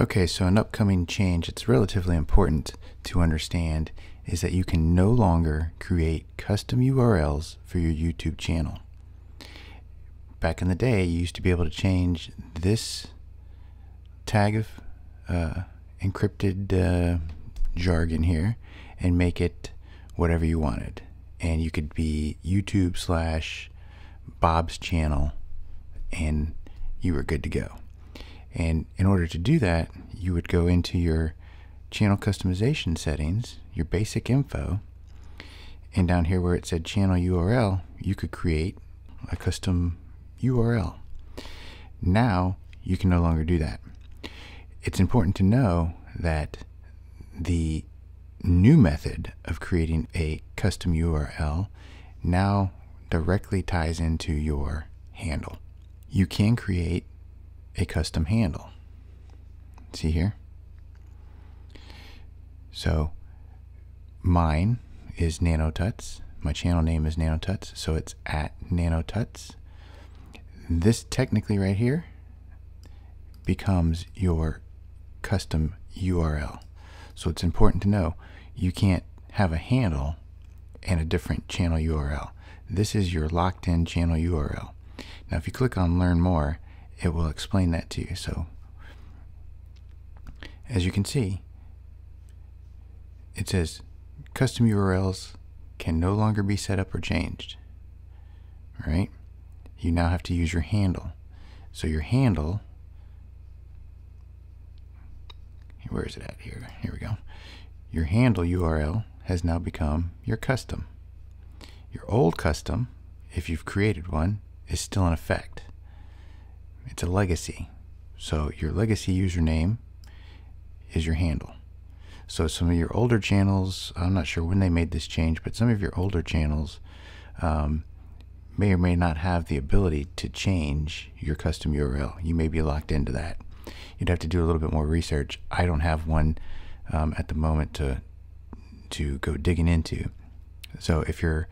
Okay, so an upcoming change that's relatively important to understand is that you can no longer create custom URLs for your YouTube channel. Back in the day, you used to be able to change this tag of encrypted jargon here and make it whatever you wanted. And you could be YouTube/Bob's channel and you were good to go. And in order to do that, you would go into your channel customization settings, your basic info, and down here where it said channel URL, you could create a custom URL. Now you can no longer do that. It's important to know that the new method of creating a custom URL now directly ties into your handle. You can create a custom handle. See here? So mine is Nanotuts. My channel name is Nanotuts, so it's @Nanotuts. This technically right here becomes your custom URL. So it's important to know you can't have a handle and a different channel URL. This is your locked-in channel URL. Now if you click on Learn More, it will explain that to you. So as you can see, it says custom URLs can no longer be set up or changed. All right? You now have to use your handle. So your handle, where is it at here? Here we go. Your handle URL has now become your custom. Your old custom, if you've created one, is still in effect. It's a legacy. So your legacy username is your handle. So some of your older channels, I'm not sure when they made this change, but some of your older channels may or may not have the ability to change your custom URL. You may be locked into that. You'd have to do a little bit more research. I don't have one at the moment to go digging into. So if you're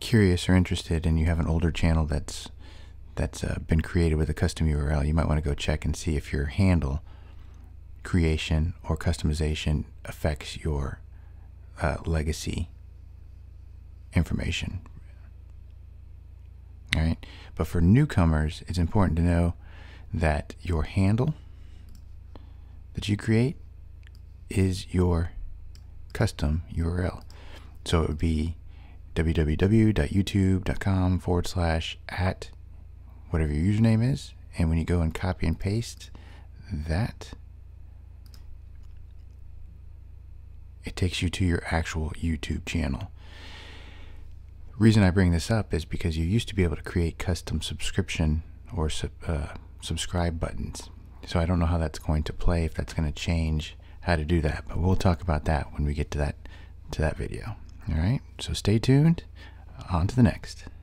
curious or interested and you have an older channel that's been created with a custom URL, you might want to go check and see if your handle creation or customization affects your legacy information. All right, but for newcomers, it's important to know that your handle that you create is your custom URL. So it would be www.youtube.com/@ whatever your username is, and when you go and copy and paste that, it takes you to your actual YouTube channel. The reason I bring this up is because you used to be able to create custom subscription or subscribe buttons. So I don't know how that's going to play, if that's going to change how to do that, but we'll talk about that when we get to that video. All right, so stay tuned. On to the next.